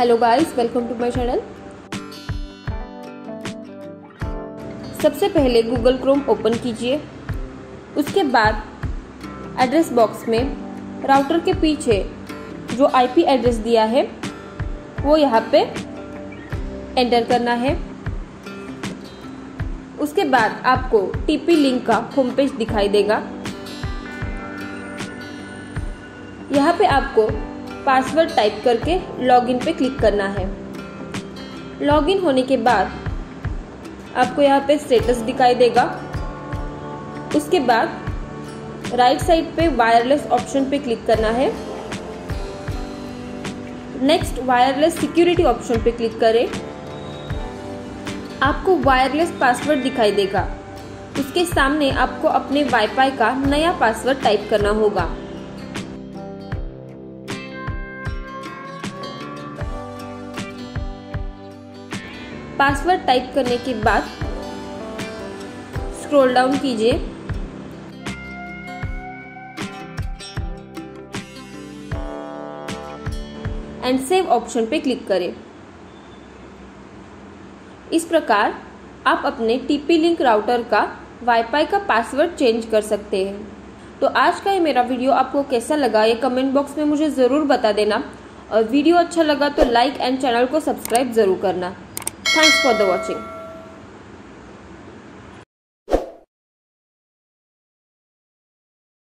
Hello guys, welcome to my channel. सबसे पहले Google Chrome open कीजिए। उसके बाद एड्रेस बॉक्स में राउटर के पीछे जो आईपी एड्रेस दिया है वो यहाँ पे एंटर करना है। उसके बाद आपको टीपी लिंक का होम पेज दिखाई देगा। यहाँ पे आपको पासवर्ड टाइप करके लॉगिन पे क्लिक करना है। लॉगिन होने के बाद आपको यहाँ पे स्टेटस दिखाई देगा। उसके बाद राइट साइड पे वायरलेस ऑप्शन पे क्लिक करना है। नेक्स्ट वायरलेस सिक्योरिटी ऑप्शन पे क्लिक करें। आपको वायरलेस पासवर्ड दिखाई देगा। उसके सामने आपको अपने वाईफाई का नया पासवर्ड टाइप करना होगा। पासवर्ड टाइप करने के बाद स्क्रॉल डाउन कीजिए। एंड सेव ऑप्शन पे क्लिक करें। इस प्रकार आप अपने टीपी लिंक राउटर का वाईफाई का पासवर्ड चेंज कर सकते हैं। तो आज का ये मेरा वीडियो आपको कैसा लगा ये कमेंट बॉक्स में मुझे ज़रूर बता देना। और वीडियो अच्छा लगा तो लाइक एंड चैनल को सब्सक्राइब ज़रूर करना। Thanks for the watching.